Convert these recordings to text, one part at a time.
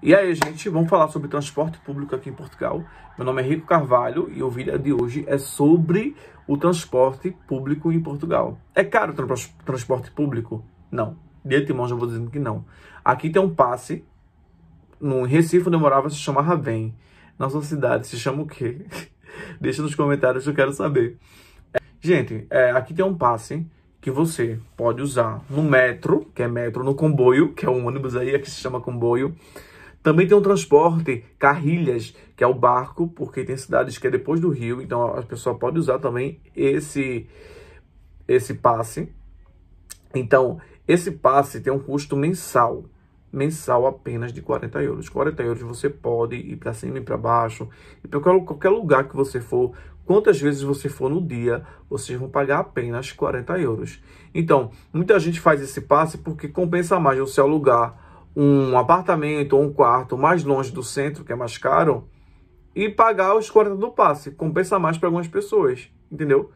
E aí, gente, vamos falar sobre transporte público aqui em Portugal. Meu nome é Rico Carvalho e o vídeo de hoje é sobre o transporte público em Portugal. É caro o transporte público? Não. De antemão já vou dizendo que não. Aqui tem um passe. No Recife, onde eu morava, se chama Raven. Na sua cidade se chama o quê? Deixa nos comentários que eu quero saber. Gente, aqui tem um passe que você pode usar no metro, que é metro, no comboio, que é um ônibus aí que se chama comboio. Também tem um transporte, carrilhas, que é o barco, porque tem cidades que é depois do rio, então a pessoa pode usar também esse passe. Então, esse passe tem um custo mensal, apenas de 40 euros. 40 euros você pode ir para cima e para baixo, e para qualquer lugar que você for, quantas vezes você for no dia, vocês vão pagar apenas 40 euros. Então, muita gente faz esse passe porque compensa mais você alugar um apartamento ou um quarto mais longe do centro, que é mais caro, e pagar os 40 do passe. Compensa mais para algumas pessoas, entendeu?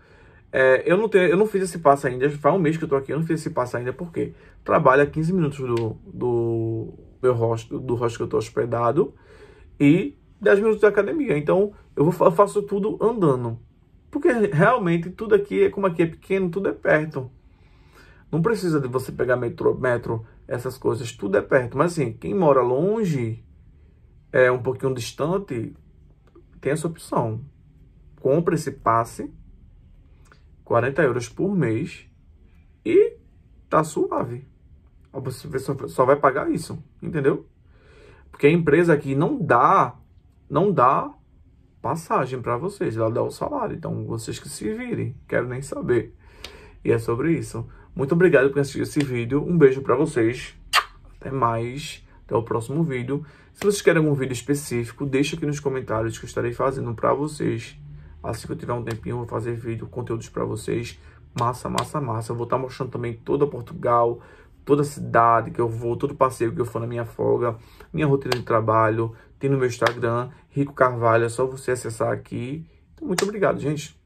Eu não fiz esse passe ainda, faz um mês que eu tô aqui, eu não fiz esse passe ainda, porque trabalho a 15 minutos do meu hostel, do hostel que eu tô hospedado, e 10 minutos da academia. Então, eu faço tudo andando, porque realmente tudo aqui, como aqui é pequeno, tudo é perto. Não precisa de você pegar metro, essas coisas, tudo é perto. Mas assim, quem mora longe, um pouquinho distante, tem essa opção. Compra esse passe, 40 euros por mês, e tá suave. Você só vai pagar isso, entendeu? Porque a empresa aqui não dá passagem para vocês, ela dá o salário. Então, vocês que se virem, quero nem saber. E é sobre isso. Muito obrigado por assistir esse vídeo. Um beijo para vocês. Até mais. Até o próximo vídeo. Se vocês querem algum vídeo específico, deixa aqui nos comentários que eu estarei fazendo para vocês. Assim que eu tiver um tempinho, eu vou fazer vídeo, conteúdos para vocês. Massa, massa, massa. Eu vou estar mostrando também toda Portugal, toda cidade que eu vou, todo passeio que eu for na minha folga, minha rotina de trabalho. Tem no meu Instagram, Rico Carvalho. É só você acessar aqui. Então, muito obrigado, gente.